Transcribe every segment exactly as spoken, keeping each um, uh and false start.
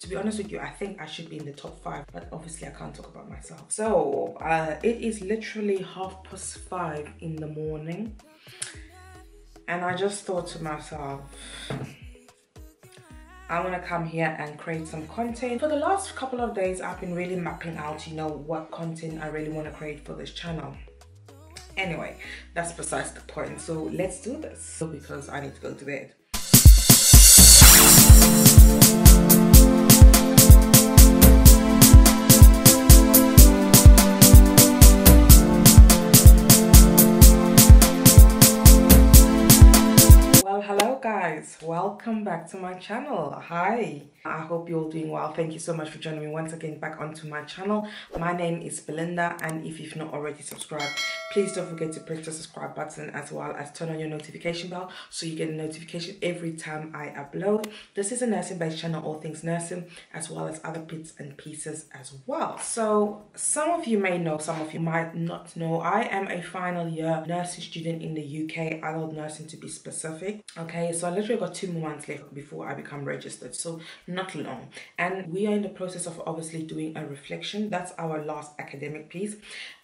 To be honest with you, I think I should be in the top five, but obviously I can't talk about myself. So uh, it is literally half past five in the morning. And I just thought to myself, I'm gonna come here and create some content. For the last couple of days, I've been really mapping out, you know, what content I really wanna create for this channel. Anyway, that's besides the point. So let's do this because I need to go to bed. Welcome back to my channel. Hi, I hope you're all doing well. Thank you so much for joining me once again back onto my channel. My name is Belinda, and if you've not already subscribed, please don't forget to press the subscribe button as well as turn on your notification bell so you get a notification every time I upload. This is a nursing based channel, all things nursing, as well as other bits and pieces as well. So some of you may know, some of you might not know, I am a final year nursing student in the U K, adult nursing to be specific. Okay, so I literally got two months left before I become registered, so not long, and we are in the process of obviously doing a reflection. That's our last academic piece,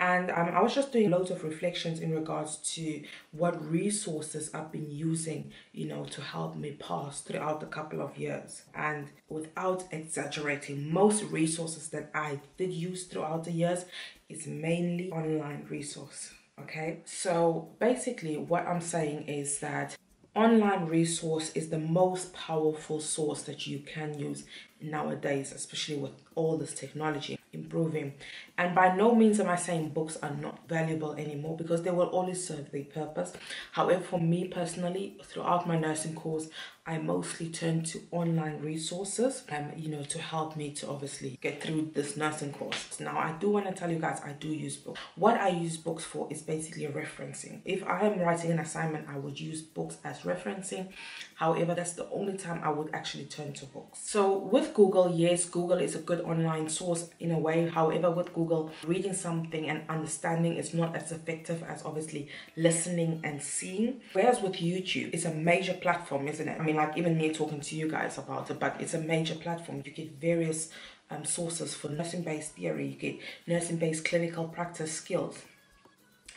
and um, I was just doing loads of reflections in regards to what resources I've been using, you know, to help me pass throughout the couple of years. And without exaggerating, most resources that I did use throughout the years is mainly online resource. Okay, so basically what I'm saying is that online resource is the most powerful source that you can use nowadays, especially with all this technology improving. And by no means am I saying books are not valuable anymore, because they will always serve their purpose. However, for me personally, throughout my nursing course, I mostly turned to online resources, um, you know, to help me to obviously get through this nursing course. Now, I do want to tell you guys, I do use books. What I use books for is basically referencing. If I am writing an assignment, I would use books as referencing. However, that's the only time I would actually turn to books. So with Google, yes, Google is a good online source in a way. However, with Google, reading something and understanding is not as effective as obviously listening and seeing. Whereas with YouTube, it's a major platform, isn't it? I mean, like even me talking to you guys about it, but it's a major platform. You get various um, sources for nursing-based theory, you get nursing-based clinical practice skills.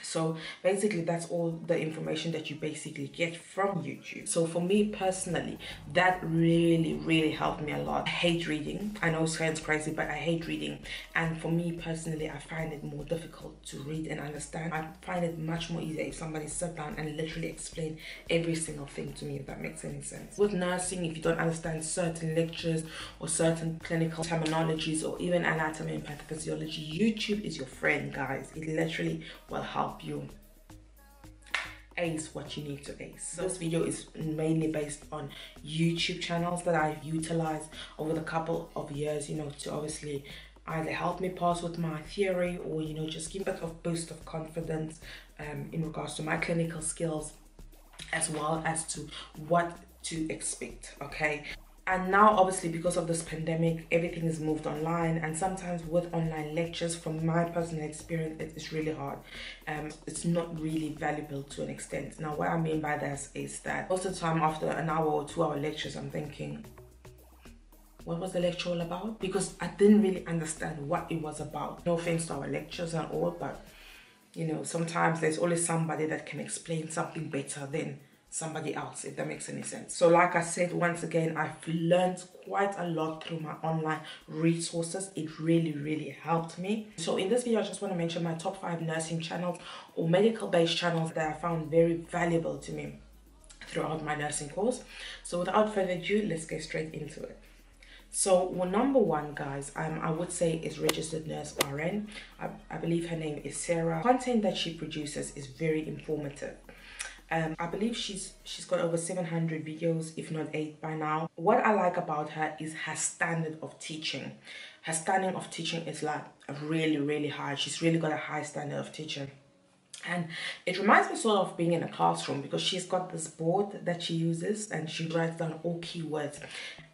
So basically that's all the information that you basically get from YouTube. So for me personally, that really, really helped me a lot. I hate reading. I know it sounds crazy, but I hate reading. And for me personally, I find it more difficult to read and understand. I find it much more easier if somebody sat down and literally explained every single thing to me, if that makes any sense. With nursing, if you don't understand certain lectures or certain clinical terminologies or even anatomy and pathophysiology, YouTube is your friend, guys. It literally will help you ace what you need to ace. So this video is mainly based on YouTube channels that I've utilized over the couple of years, you know, to obviously either help me pass with my theory or, you know, just give a bit of boost of confidence um, in regards to my clinical skills, as well as to what to expect. Okay. And now, obviously, because of this pandemic, everything is moved online, and sometimes with online lectures, from my personal experience, it is really hard. Um, it's not really valuable to an extent. Now, what I mean by this is that most of the time after an hour or two hour lectures, I'm thinking, what was the lecture all about? Because I didn't really understand what it was about. No offense to our lectures and all, but, you know, sometimes there's always somebody that can explain something better than somebody else, if that makes any sense. So like I said, once again, I've learned quite a lot through my online resources. It really, really helped me. So in this video, I just want to mention my top five nursing channels or medical based channels that I found very valuable to me throughout my nursing course. So without further ado, let's get straight into it. So, well, number one, guys, um, I would say is Registered Nurse R N. I, I believe her name is Sarah. Content that she produces is very informative. Um, I believe she's she's got over seven hundred videos, if not eight by now. What I like about her is her standard of teaching. Her standard of teaching is like really, really high. She's really got a high standard of teaching. And it reminds me sort of being in a classroom, because she's got this board that she uses and she writes down all keywords,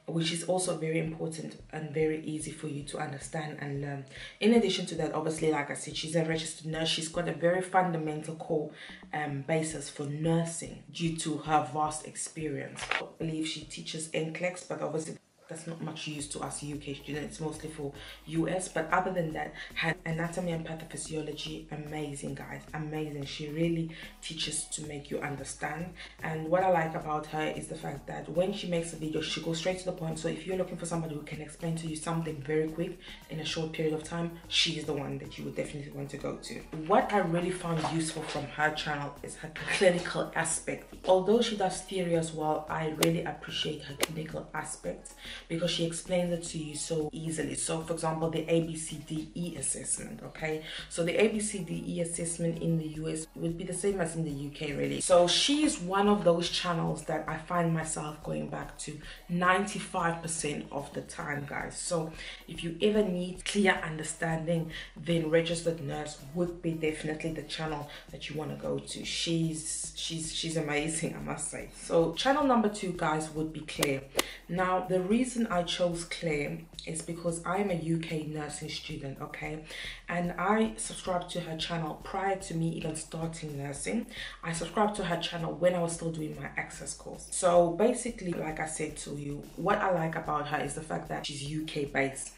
which is also very important and very easy for you to understand and learn. In addition to that, obviously, like I said, she's a registered nurse. She's got a very fundamental core um, basis for nursing due to her vast experience. I believe she teaches N C L E X, but obviously that's not much used to us U K students, it's mostly for U S. But other than that, her anatomy and pathophysiology, amazing guys, amazing. She really teaches to make you understand. And what I like about her is the fact that when she makes a video, she goes straight to the point. So if you're looking for somebody who can explain to you something very quick in a short period of time, she is the one that you would definitely want to go to. What I really found useful from her channel is her clinical aspect. Although she does theory as well, I really appreciate her clinical aspects because she explains it to you so easily. So for example, the A B C D E assessment, okay? So the A B C D E assessment in the U S would be the same as in the U K, really. So she is one of those channels that I find myself going back to ninety-five percent of the time, guys. So if you ever need clear understanding, then Registered Nurse would be definitely the channel that you want to go to. She's she's she's amazing, I must say. So channel number two, guys, would be Claire. Now the reason I chose Claire is because I'm a U K nursing student, okay, and I subscribed to her channel prior to me even starting nursing. I subscribed to her channel when I was still doing my access course. So basically, like I said to you, what I like about her is the fact that she's U K based.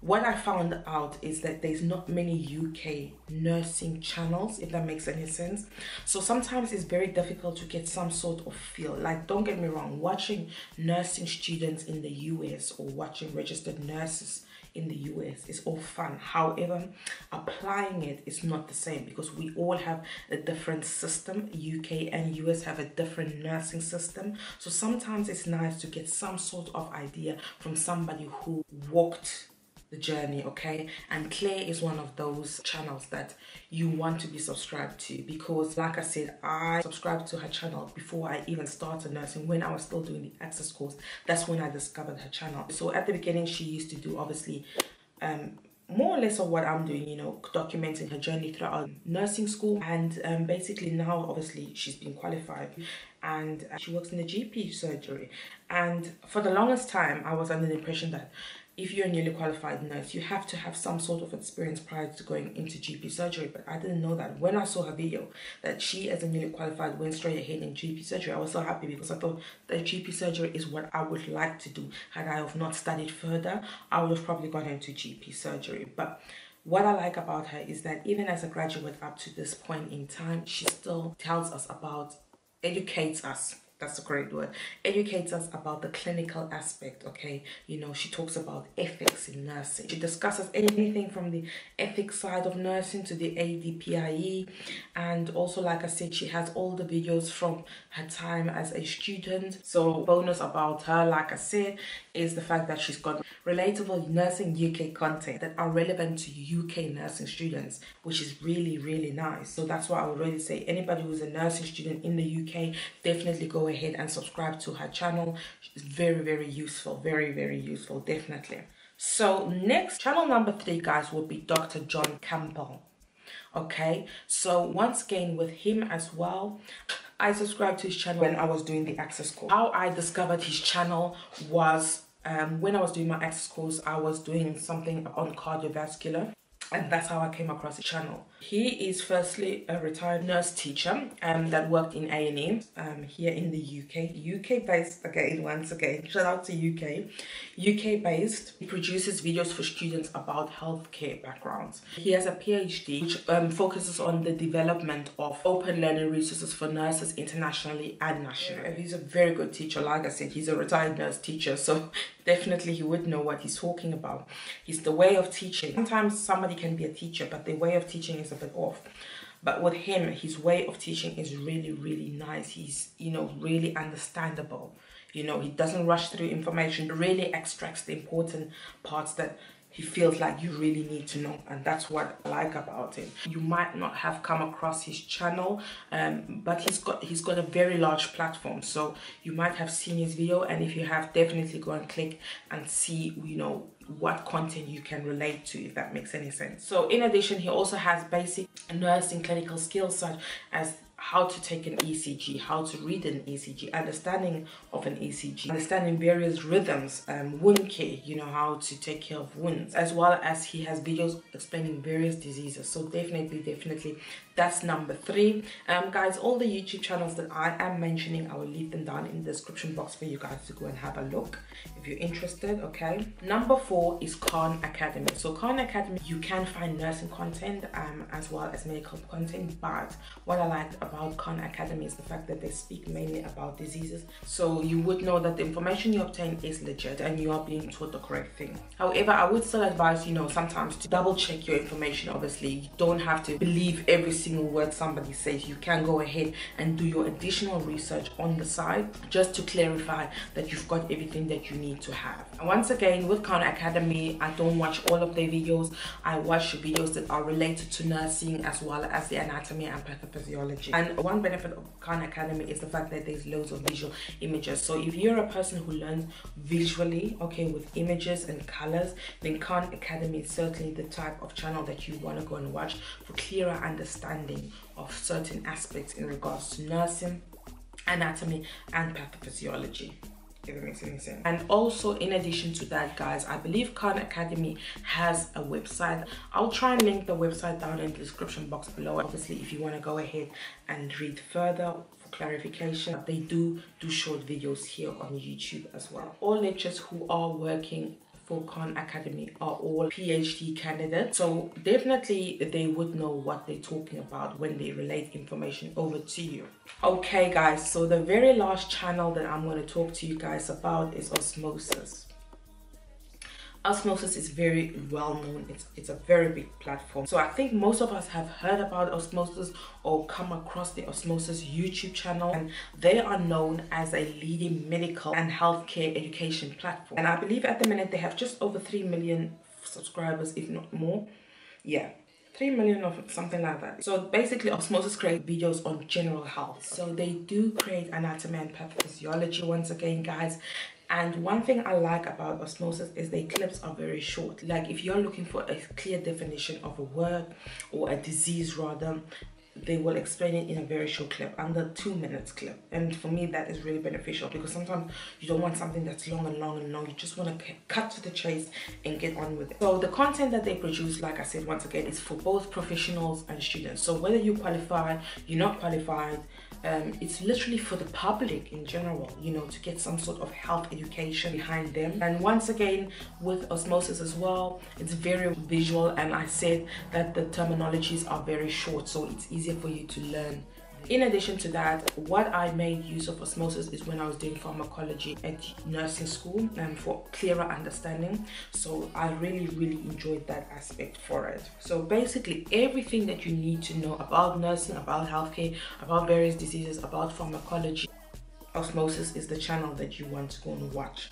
What I found out is that there's not many U K nursing channels, if that makes any sense. So sometimes it's very difficult to get some sort of feel. Like, don't get me wrong, watching nursing students in the U S or watching registered nurses in the U S is all fun. However, applying it is not the same because we all have a different system. U K and U S have a different nursing system. So sometimes it's nice to get some sort of idea from somebody who walked the journey, okay? And Claire is one of those channels that you want to be subscribed to because, like I said, I subscribed to her channel before I even started nursing. When I was still doing the access course, that's when I discovered her channel. So at the beginning, she used to do, obviously, um more or less of what I'm doing, you know, documenting her journey throughout nursing school. And um, basically now, obviously, she's been qualified and uh, she works in the G P surgery. And for the longest time, I was under the impression that if you're a newly qualified nurse, you have to have some sort of experience prior to going into G P surgery. But I didn't know that. When I saw her video, that she as a newly qualified went straight ahead in G P surgery, I was so happy because I thought that G P surgery is what I would like to do. Had I have not studied further, I would have probably gone into G P surgery. But what I like about her is that even as a graduate up to this point in time, she still tells us about, educates us. That's a great word. Educates us about the clinical aspect, okay? You know, she talks about ethics in nursing. She discusses anything from the ethics side of nursing to the A D P I E. And also, like I said, she has all the videos from her time as a student. So bonus about her, like I said, is the fact that she's got relatable nursing U K content that are relevant to U K nursing students, which is really, really nice. So that's why I would really say anybody who's a nursing student in the U K, definitely go ahead and subscribe to her channel. She's very, very useful, very, very useful, definitely. So next, channel number three, guys, will be Doctor John Campbell. Okay, so once again with him as well, I subscribed to his channel when I was doing the access course. How I discovered his channel was um, when I was doing my access course, I was doing something on cardiovascular. And that's how I came across the channel. He is firstly a retired nurse teacher um, that worked in A and E um, here in the U K. U K based, again, once again, shout out to U K. U K based, he produces videos for students about healthcare backgrounds. He has a PhD which um, focuses on the development of open learning resources for nurses internationally and nationally. He's a very good teacher. Like I said, he's a retired nurse teacher, so definitely he would know what he's talking about. It's the way of teaching. Sometimes somebody can be a teacher, but the way of teaching is a bit off. But with him, his way of teaching is really, really nice. He's, you know, really understandable. You know, he doesn't rush through information, really extracts the important parts that he feels like you really need to know, and that's what I like about him. You might not have come across his channel, um, but he's got he's got a very large platform, so you might have seen his video, and if you have, definitely go and click and see, you know, what content you can relate to, if that makes any sense. So in addition, he also has basic nursing clinical skills such as how to take an E C G, how to read an E C G, understanding of an E C G, understanding various rhythms, um, wound care, you know, how to take care of wounds, as well as he has videos explaining various diseases. So definitely, definitely, that's number three. Um, guys, all the YouTube channels that I am mentioning, I will leave them down in the description box for you guys to go and have a look. If if you're interested, okay? Number four is Khan Academy. So Khan Academy, you can find nursing content um, as well as medical content, but what I like about Khan Academy is the fact that they speak mainly about diseases. So you would know that the information you obtain is legit and you are being taught the correct thing. However, I would still advise, you know, sometimes to double check your information. Obviously, you don't have to believe every single word somebody says. You can go ahead and do your additional research on the side just to clarify that you've got everything that you need to have. And once again, with Khan Academy, I don't watch all of their videos. I watch videos that are related to nursing as well as the anatomy and pathophysiology. And one benefit of Khan Academy is the fact that there's loads of visual images. So if you're a person who learns visually, okay, with images and colors, then Khan Academy is certainly the type of channel that you want to go and watch for clearer understanding of certain aspects in regards to nursing, anatomy and pathophysiology, if it makes any sense. And also, in addition to that, guys, I believe Khan Academy has a website. I'll try and link the website down in the description box below. Obviously, if you want to go ahead and read further for clarification, they do do short videos here on YouTube as well. All lecturers who are working for Khan Academy are all PhD candidates, so definitely they would know what they're talking about when they relate information over to you. Okay guys, so the very last channel that I'm going to talk to you guys about is Osmosis. Osmosis is very well known. It's, it's a very big platform. So I think most of us have heard about Osmosis or come across the Osmosis YouTube channel, and they are known as a leading medical and healthcare education platform. And I believe at the minute they have just over three million subscribers, if not more. Yeah. three million or something like that. So basically, Osmosis create videos on general health. So they do create anatomy and pathophysiology once again, guys. And one thing I like about Osmosis is their clips are very short. Like if you're looking for a clear definition of a word or a disease rather, they will explain it in a very short clip, under two minutes clip. And for me, that is really beneficial because sometimes you don't want something that's long and long and long. You just want to cut to the chase and get on with it. So the content that they produce, like I said, once again, is for both professionals and students. So whether you qualify, you're not qualified, um, it's literally for the public in general, you know, to get some sort of health education behind them. And once again, with Osmosis as well, it's very visual. And I said that the terminologies are very short, so it's easy for you to learn. In addition to that, what I made use of Osmosis is when I was doing pharmacology at nursing school and for clearer understanding. So I really, really enjoyed that aspect for it. So basically everything that you need to know about nursing, about healthcare, about various diseases, about pharmacology, Osmosis is the channel that you want to go and watch,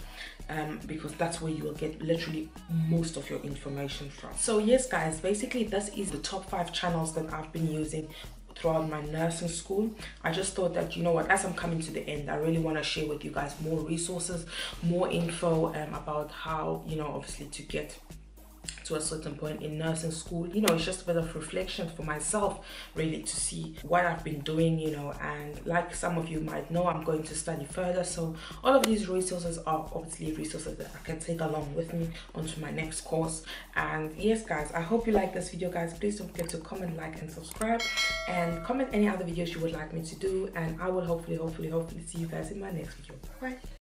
um, because that's where you will get literally most of your information from. So yes guys, basically this is the top five channels that I've been using throughout my nursing school. I just thought that, you know what, as I'm coming to the end, I really want to share with you guys more resources, more info um, about how, you know, obviously to get to a certain point in nursing school. You know, it's just a bit of reflection for myself really to see what I've been doing, you know. And like some of you might know, I'm going to study further, so all of these resources are obviously resources that I can take along with me onto my next course. And yes guys, I hope you like this video guys. Please don't forget to comment, like and subscribe, and comment any other videos you would like me to do, and I will hopefully hopefully hopefully see you guys in my next video. Bye.